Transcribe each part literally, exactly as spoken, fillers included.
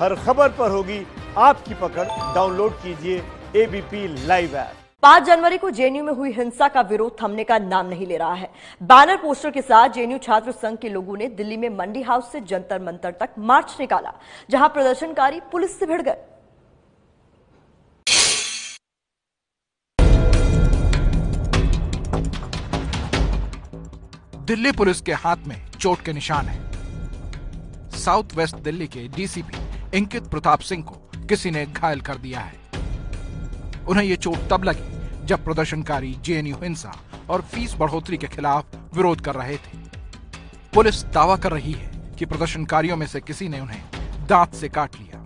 हर खबर पर होगी आपकी पकड़। डाउनलोड कीजिए एबीपी लाइव ऐप। पाँच जनवरी को जेएनयू में हुई हिंसा का विरोध थमने का नाम नहीं ले रहा है। बैनर पोस्टर के साथ जेएनयू छात्र संघ के लोगों ने दिल्ली में मंडी हाउस से जंतर मंतर तक मार्च निकाला, जहां प्रदर्शनकारी पुलिस से भिड़ गए। दिल्ली पुलिस के हाथ में चोट के निशान है। साउथ वेस्ट दिल्ली के डीसीपी इंकित प्रताप सिंह को किसी ने घायल कर दिया है। उन्हें ये चोट तब लगी जब प्रदर्शनकारी जेएनयू हिंसा और फीस बढ़ोतरी के खिलाफ विरोध कर रहे थे। पुलिस दावा कर रही है कि प्रदर्शनकारियों में से किसी ने उन्हें दांत से काट लिया।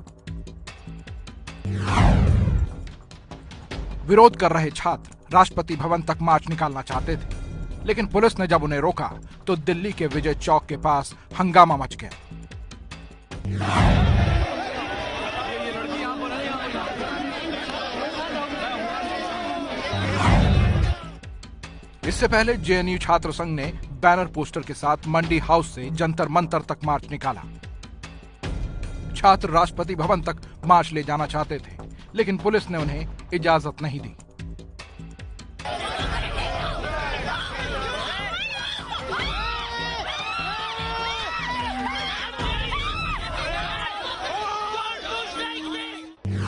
विरोध कर रहे छात्र राष्ट्रपति भवन तक मार्च निकालना चाहते थे, लेकिन पुलिस ने जब उन्हें रोका तो दिल्ली के विजय चौक के पास हंगामा मच गया। इससे पहले जेएनयू छात्र संघ ने बैनर पोस्टर के साथ मंडी हाउस से जंतर मंतर तक मार्च निकाला। छात्र राष्ट्रपति भवन तक मार्च ले जाना चाहते थे, लेकिन पुलिस ने उन्हें इजाजत नहीं दी।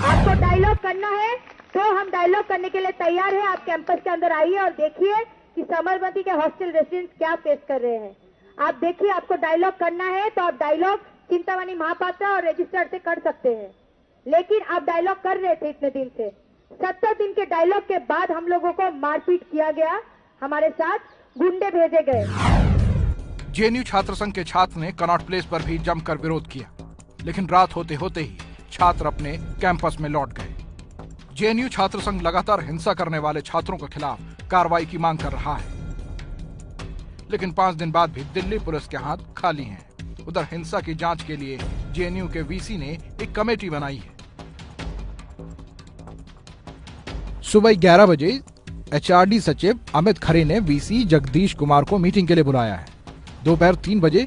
आपको डायलॉग करना है तो हम डायलॉग करने के लिए तैयार हैं। आप कैंपस के अंदर आइए और देखिए कि समरबती के हॉस्टल रेसिडेंट्स क्या फेस कर रहे हैं। आप देखिए, आपको डायलॉग करना है तो आप डायलॉग चिंता महापात्र और रजिस्टर से कर सकते हैं, लेकिन आप डायलॉग कर रहे थे इतने दिन से। सत्तर दिन के डायलॉग के बाद हम लोगों को मारपीट किया गया, हमारे साथ गुंडे भेजे गए। जेएनयू छात्र संघ के छात्र ने कनॉट प्लेस पर भी जमकर विरोध किया, लेकिन रात होते होते ही छात्र अपने कैंपस में लौट गए। जेएनयू छात्र संघ लगातार हिंसा करने वाले छात्रों के खिलाफ कार्रवाई की मांग कर रहा है, लेकिन पांच दिन बाद भी दिल्ली पुलिस के हाथ खाली हैं। उधर हिंसा की जांच के लिए जेएनयू के वीसी ने एक कमेटी बनाई है। सुबह ग्यारह बजे एचआरडी सचिव अमित खरे ने वीसी जगदेश कुमार को मीटिंग के लिए बुलाया है। दोपहर तीन बजे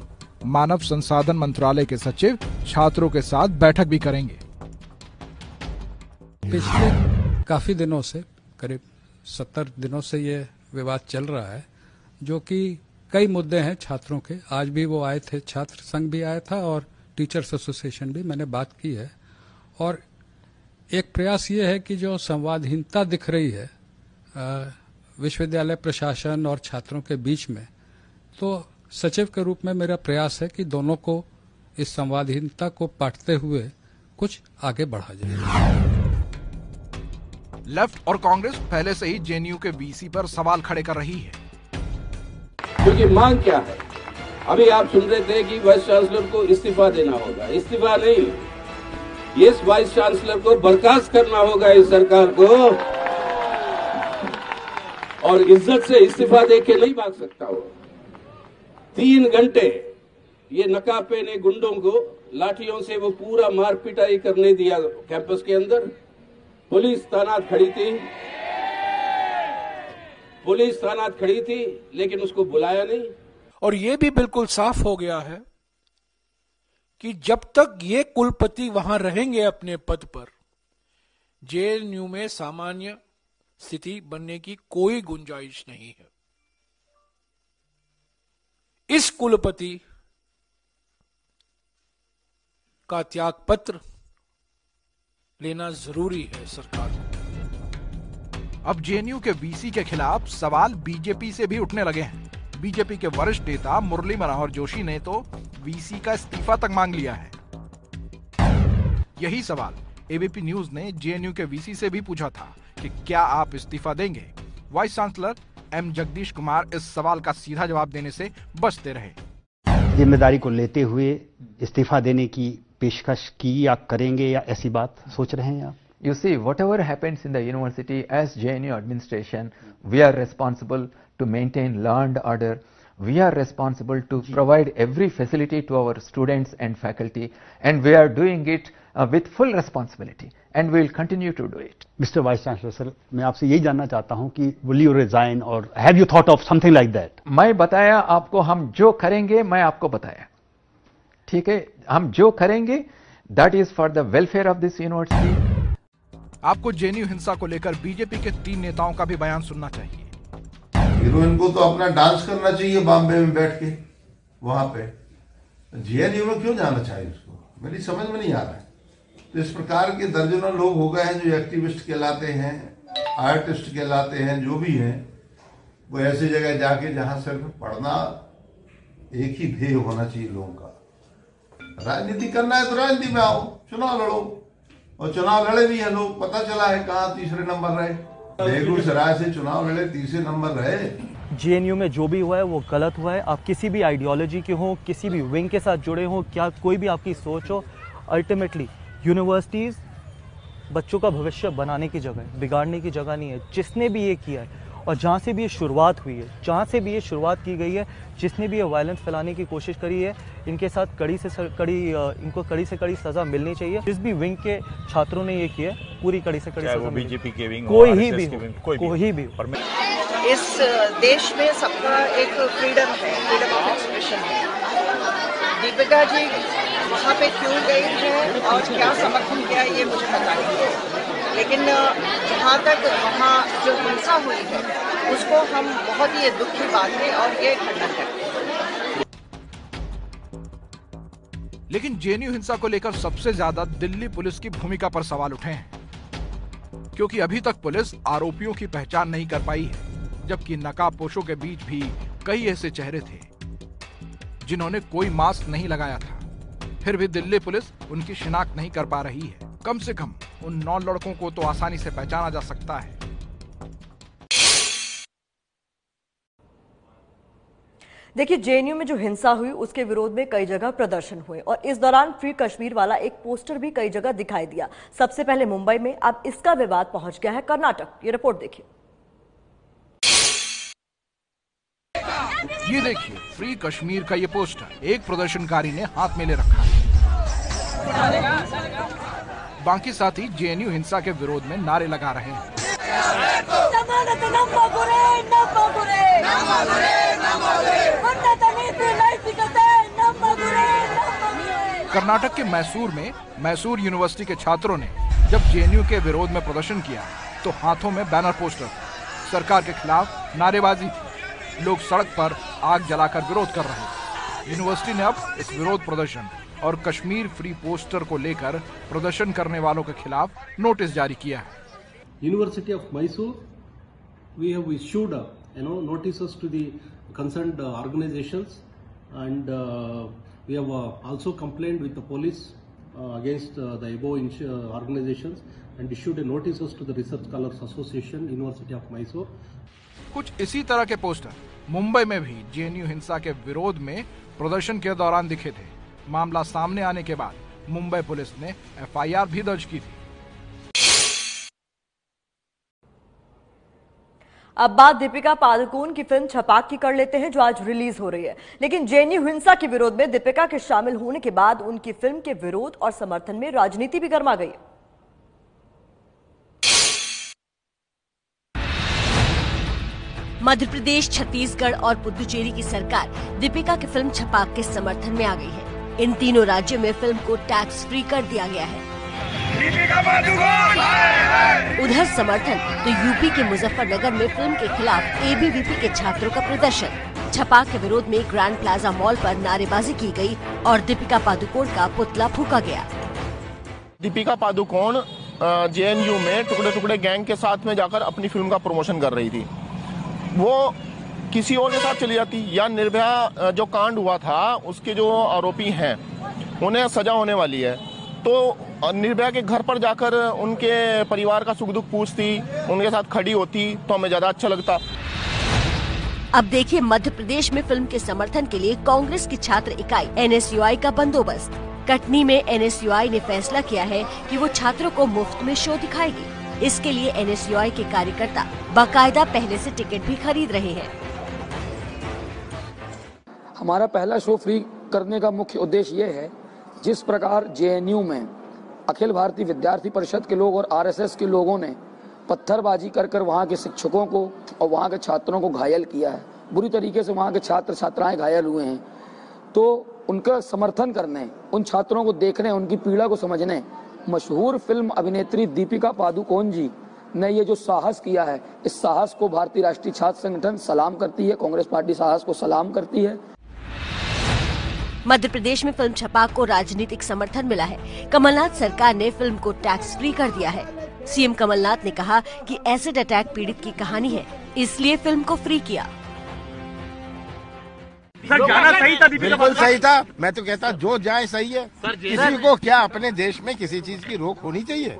मानव संसाधन मंत्रालय के सचिव छात्रों के साथ बैठक भी करेंगे। पिछले काफी दिनों से, करीब सत्तर दिनों से ये विवाद चल रहा है, जो कि कई मुद्दे हैं छात्रों के। आज भी वो आए थे, छात्र संघ भी आया था और टीचर्स एसोसिएशन भी, मैंने बात की है। और एक प्रयास ये है कि जो संवादहीनता दिख रही है विश्वविद्यालय प्रशासन और छात्रों के बीच में, तो सचिव के रूप में मेरा प्रयास है कि दोनों को इस संवादहीनता को पाटते हुए कुछ आगे बढ़ा जाए। लेफ्ट और कांग्रेस पहले से ही जेएनयू के वीसी पर सवाल खड़े कर रही है, क्योंकि मांग क्या है। अभी आप सुन रहे थे कि वाइस चांसलर को इस्तीफा देना होगा। इस्तीफा नहीं, यस वाइस चांसलर को बर्खास्त करना होगा इस सरकार को, और इज्जत से इस्तीफा दे के नहीं भाग सकता वो। तीन घंटे ये नकाबे ने गुंडों को लाठियों से वो पूरा मार पिटाई करने दिया कैंपस के अंदर। पुलिस तानात खड़ी थी, पुलिस तानात खड़ी थी, लेकिन उसको बुलाया नहीं। और ये भी बिल्कुल साफ हो गया है कि जब तक ये कुलपति वहां रहेंगे अपने पद पर, जेएनयू में सामान्य स्थिति बनने की कोई गुंजाइश नहीं है। इस कुलपति का त्यागपत्र लेना जरूरी है सरकार को। अब जेएनयू के वीसी के खिलाफ सवाल बीजेपी से भी उठने लगे हैं। बीजेपी के वरिष्ठ नेता मुरली मनोहर जोशी ने तो वीसी का इस्तीफा तक मांग लिया है। यही सवाल एबीपी न्यूज ने जेएनयू के वीसी से भी पूछा था कि क्या आप इस्तीफा देंगे। Vice chancellor M Jagadesh Kumar इस सवाल का सीधा जवाब देने से बचते रहे। जिम्मेदारी को लेते हुए इस्तीफा देने की पेशकश की या करेंगे, या ऐसी बात सोच रहे हैं आप? You see, whatever happens in the university, as JNU administration we are responsible to maintain law and order, we are responsible to provide every facility to our students and faculty, and we are doing it with full responsibility and we will continue to do it. Mister vice chancellor sir, मैं आपसे यही जानना चाहता हूं कि will you resign और have you thought of something like that? मैं बताया आपको, हम जो करेंगे, मैं आपको बताया, ठीक है, हम जो करेंगे that is for the welfare of this university. आपको जेएनयू हिंसा को लेकर बीजेपी के तीन नेताओं का भी बयान सुनना चाहिए। हीरोइन को तो अपना डांस करना चाहिए बॉम्बे में बैठ के, वहां पे जेएनयू में क्यों जाना चाहिए उसको, मेरी समझ में नहीं आ रहा है। तो इस प्रकार के दर्जनों लोग हो गए हैं जो एक्टिविस्ट कहलाते हैं, आर्टिस्ट कहलाते हैं, जो भी हैं, वो ऐसी जगह जाके जहां सिर्फ पढ़ना एक ही ध्येय होना चाहिए लोगों का। राजनीति करना है तो राजनीति में आओ, चुनाव लड़ो, और चुनाव लड़े भी हैं लोग, पता चला है कहाँ तीसरे नंबर रहे, बेगूसराय से चुनाव लड़े तीसरे नंबर रहे। जेएनयू में जो भी हुआ है वो गलत हुआ है। आप किसी भी आइडियोलॉजी के हो, किसी भी विंग के साथ जुड़े हो, क्या कोई भी आपकी सोच हो, अल्टीमेटली यूनिवर्सिटीज़ बच्चों का भविष्य बनाने की जगह है, बिगाड़ने की जगह नहीं है। जिसने भी ये किया है और जहाँ से भी ये शुरुआत हुई है, जहाँ से भी ये शुरुआत की गई है, जिसने भी ये वायलेंस फैलाने की कोशिश करी है, इनके साथ कड़ी से कड़ी, इनको कड़ी से कड़ी सज़ा मिलनी चाहिए। जिस भी विंग के छात्रों ने ये किया है, पूरी कड़ी से कड़ी सज़ा, बीजेपी के विंग, कोई ही भी, कोई भी। इस देश में सबका एक फ्रीडम है, फ्रीडम ऑफ एक्सप्रेशन है। दीपिका जी वहाँ पे क्यों गई है और क्या समर्थन किया ये मुझे पता नहीं है, लेकिन जहाँ तक वहाँ जो हिंसा हुई है उसको हम बहुत ही दुख की बात है और ये खंडन है। लेकिन जेएनयू हिंसा को लेकर सबसे ज्यादा दिल्ली पुलिस की भूमिका पर सवाल उठे हैं, क्योंकि अभी तक पुलिस आरोपियों की पहचान नहीं कर पाई है, जबकि नकाबपोशों के बीच भी कई ऐसे चेहरे थे जिन्होंने कोई मास्क नहीं लगाया था, फिर भी दिल्ली पुलिस उनकी शिनाख्त नहीं कर पा रही है। कम से कम उन नौ लड़कों को तो आसानी से पहचाना जा सकता है। देखिए, जेएनयू में जो हिंसा हुई उसके विरोध में कई जगह प्रदर्शन हुए और इस दौरान फ्री कश्मीर वाला एक पोस्टर भी कई जगह दिखाई दिया। सबसे पहले मुंबई में, अब इसका विवाद पहुंच गया है कर्नाटक। ये रिपोर्ट देखिए। ये देखिए, फ्री कश्मीर का ये पोस्टर एक प्रदर्शनकारी ने हाथ में ले रखा है। बाकी साथी जेएनयू हिंसा के विरोध में नारे लगा रहे हैं। कर्नाटक के मैसूर में मैसूर यूनिवर्सिटी के छात्रों ने जब जेएनयू के विरोध में प्रदर्शन किया तो हाथों में बैनर पोस्टर, सरकार के खिलाफ नारेबाजी, लोग सड़क पर आग जलाकर विरोध कर रहे हैं। यूनिवर्सिटी ने अब इस विरोध प्रदर्शन और कश्मीर फ्री पोस्टर को लेकर प्रदर्शन करने वालों के खिलाफ नोटिस जारी किया है। University of Mysore we have issued you know notices to the concerned organisations and we have also complaint with the police against the above organisations and issued a notices to the research scholars association university of Mysore. कुछ इसी तरह के poster Mumbai में भी JNU हिंसा के विरोध में प्रदर्शन के दौरान दिखे थे। मामला सामने आने के बाद मुंबई पुलिस ने एफआईआर भी दर्ज की थी। अब बात दीपिका पादुकोण की फिल्म छपाक की कर लेते हैं, जो आज रिलीज हो रही है। लेकिन जेएनयू हिंसा के विरोध में दीपिका के शामिल होने के बाद उनकी फिल्म के विरोध और समर्थन में राजनीति भी गर्मा गई है। मध्य प्रदेश, छत्तीसगढ़ और पुदुचेरी की सरकार दीपिका की फिल्म छपाक के समर्थन में आ गई है। इन तीनों राज्यों में फिल्म को टैक्स फ्री कर दिया गया है। दीपिका पादुकोण। उधर समर्थन तो यूपी के मुजफ्फरनगर में फिल्म के खिलाफ एबीवीपी के छात्रों का प्रदर्शन। छपाक के विरोध में ग्रैंड प्लाजा मॉल पर नारेबाजी की गई और दीपिका पादुकोण का पुतला फूका गया। दीपिका पादुकोण जेएनयू में टुकड़े टुकड़े गैंग के साथ में जाकर अपनी फिल्म का प्रमोशन कर रही थी। वो किसी और के साथ चली जाती, या निर्भया जो कांड हुआ था उसके जो आरोपी हैं उन्हें सजा होने वाली है, तो निर्भया के घर पर जाकर उनके परिवार का सुख दुख पूछती, उनके साथ खड़ी होती, तो हमें ज्यादा अच्छा लगता। अब देखिए, मध्य प्रदेश में फिल्म के समर्थन के लिए कांग्रेस की छात्र इकाई एनएसयूआई का बंदोबस्त। कटनी में एनएसयूआई ने फैसला किया है कि वो छात्रों को मुफ्त में शो दिखाएगी। इसके लिए एनएसयूआई के कार्यकर्ता बाकायदा पहले से टिकट भी खरीद रहे हैं। हमारा पहला शो फ्री करने का मुख्य उद्देश्य ये है, जिस प्रकार जेएनयू में अखिल भारतीय विद्यार्थी परिषद के लोग और आरएसएस के लोगों ने पत्थरबाजी कर कर वहाँ के शिक्षकों को और वहाँ के छात्रों को घायल किया है, बुरी तरीके से वहाँ के छात्र छात्राएं घायल हुए हैं, तो उनका समर्थन करने, उन छात्रों को देखने, उनकी पीड़ा को समझने मशहूर फिल्म अभिनेत्री दीपिका पादुकोण जी ने ये जो साहस किया है, इस साहस को भारतीय राष्ट्रीय छात्र संगठन सलाम करती है, कांग्रेस पार्टी साहस को सलाम करती है। मध्य प्रदेश में फिल्म छपाक को राजनीतिक समर्थन मिला है। कमलनाथ सरकार ने फिल्म को टैक्स फ्री कर दिया है। सीएम कमलनाथ ने कहा कि एसिड अटैक पीड़ित की कहानी है, इसलिए फिल्म को फ्री किया। सर जाना सही था, बिल्कुल सही था। मैं तो कहता जो जाए सही है। किसी को क्या अपने देश में किसी चीज की रोक होनी चाहिए?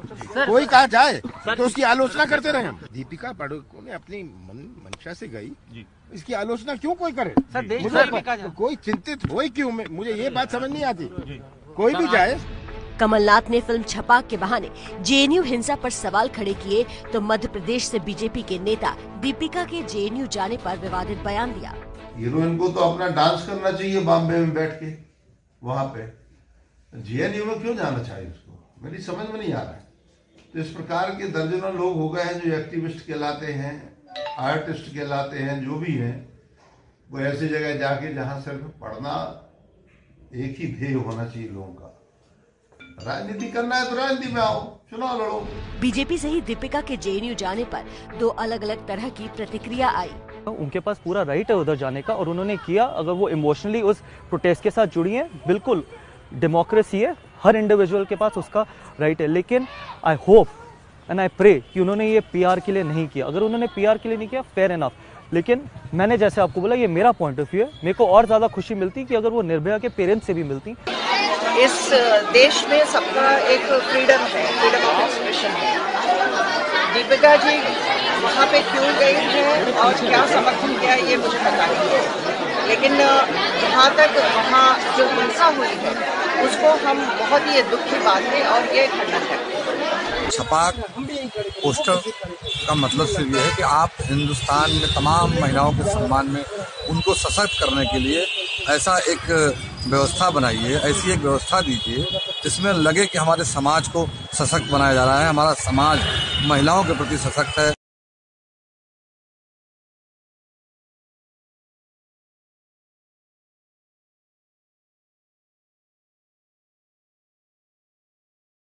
कोई कहा जाए तो उसकी आलोचना करते रहे। दीपिका पादुकोण ने अपनी मंशा से गई, इसकी आलोचना क्यों कोई करे? मुझे कोई चिंतित हो क्यों? मुझे ये बात समझ नहीं आती, कोई भी जाए। कमलनाथ ने फिल्म छपाक के बहाने जेएनयू हिंसा पर सवाल खड़े किए तो मध्य प्रदेश से बीजेपी के नेता दीपिका के जेएनयू जाने पर विवादित बयान दिया। हीरोइन को तो अपना डांस करना चाहिए बॉम्बे में बैठ के, वहाँ पे जेएनयू में क्यों जाना चाहिए उसको? मेरी समझ में नहीं आ रहा है। तो इस प्रकार के दर्जनों लोग हो गए हैं जो एक्टिविस्ट कहलाते हैं, आर्टिस्ट कहलाते हैं, जो भी हैं, वो ऐसी जगह जाके जहाँ सिर्फ पढ़ना एक ही ध्येय होना चाहिए लोगों का। राजनीति करना है तो राजनीति में आओ, चुनाव लड़ो। बीजेपी से ही दीपिका के जेएनयू जाने पर दो अलग अलग तरह की प्रतिक्रिया आई। उनके पास पूरा राइट है उधर जाने का और उन्होंने किया। अगर वो इमोशनली उस प्रोटेस्ट के साथ जुड़ी हैं, बिल्कुल डेमोक्रेसी है, हर इंडिविजुअल के पास उसका राइट है। लेकिन I hope and I pray कि उन्होंने ये पीआर के लिए नहीं किया। अगर उन्होंने पीआर के लिए नहीं किया, फेयर एनफ। लेकिन मैंने जैसे आपको बोला, ये मेरा पॉइंट ऑफ व्यू है। मेरे को और ज्यादा खुशी मिलती कि अगर वो निर्भया के पेरेंट्स से भी मिलती। इस देश में सबका एक फ्रीडम है, फ्रीडम ऑफ एक्सप्रेशन है। दीपिका जी वहाँ पे क्यों गई है और क्या समर्थन किया ये मुझे पता नहीं है, लेकिन जहाँ तक वहाँ जो हिंसा हुई है उसको हम बहुत ही दुख की बात है और ये खंडन करते हैं। छपाक पोस्टर का मतलब सिर्फ ये है कि आप हिंदुस्तान में तमाम महिलाओं के सम्मान में उनको सशक्त करने के लिए ऐसा एक व्यवस्था बनाइए, ऐसी एक व्यवस्था दीजिए जिसमें लगे कि हमारे समाज को सशक्त बनाया जा रहा है, हमारा समाज महिलाओं के प्रति सशक्त है,